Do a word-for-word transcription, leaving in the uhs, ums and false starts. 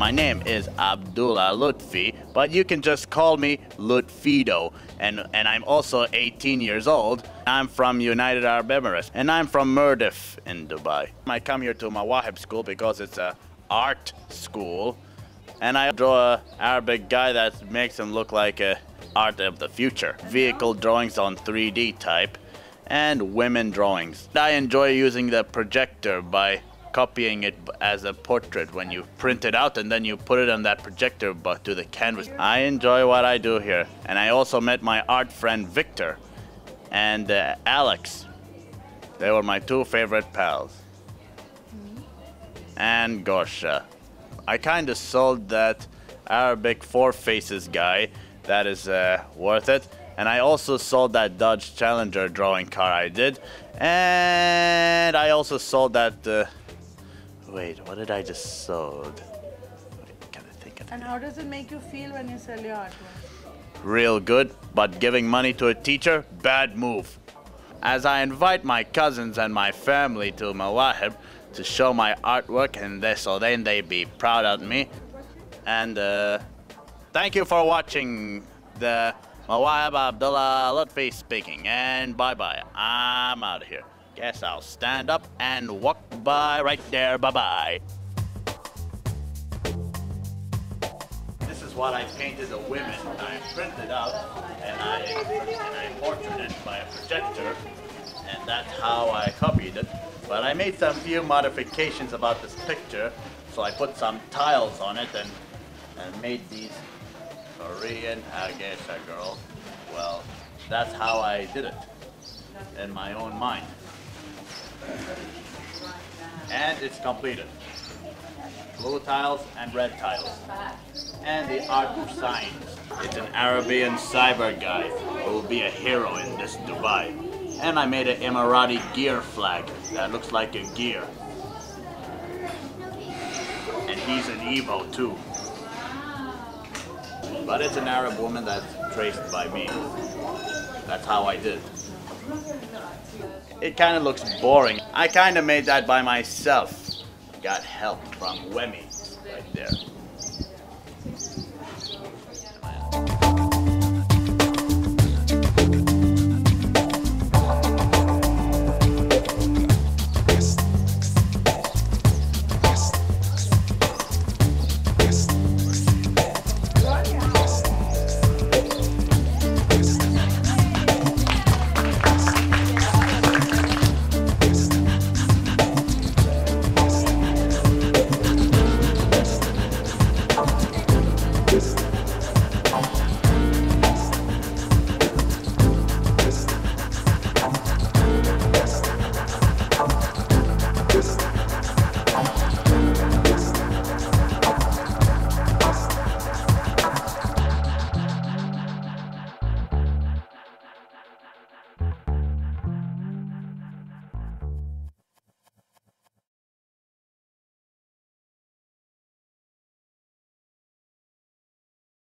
My name is Abdullah Lutfi, but you can just call me Lutfido. And, and I'm also eighteen years old. I'm from United Arab Emirates, and I'm from Murdif in Dubai. I come here to Mawaheb school because it's an art school, and I draw an Arabic guy that makes him look like an art of the future. Vehicle drawings on three D type, and women drawings. I enjoy using the projector by copying it as a portrait when you print it out and then you put it on that projector but to the canvas. I enjoy what I do here, and I also met my art friend Victor and uh, Alex. They were my two favorite pals. And Gorsha. I kind of sold that Arabic four faces guy. That is uh, worth it. And I also sold that Dodge Challenger drawing car I did. And I also sold that uh, Wait, what did I just sold? Wait, can I think of it? And how does it make you feel when you sell your artwork? Real good, but giving money to a teacher, bad move. As I invite my cousins and my family to Mawaheb to show my artwork, and they, so then they be proud of me. And uh, thank you for watching the Mawaheb. Abdullah Lutfi speaking, and bye-bye. I'm out of here. Guess I'll stand up and walk by right there. Bye-bye. This is what I painted the women. I printed out and I, and I portrayed it by a projector, and that's how I copied it. But I made some few modifications about this picture, so I put some tiles on it and, and made these Korean Hagesha girls. Well, that's how I did it in my own mind. And it's completed. Blue tiles and red tiles. And the art of signs. It's an Arabian cyber guy who will be a hero in this Dubai. And I made an Emirati gear flag that looks like a gear. And he's an Evo too. But it's an Arab woman that's traced by me. That's how I did. It kind of looks boring. I kind of made that by myself. Got help from Wemmy right there.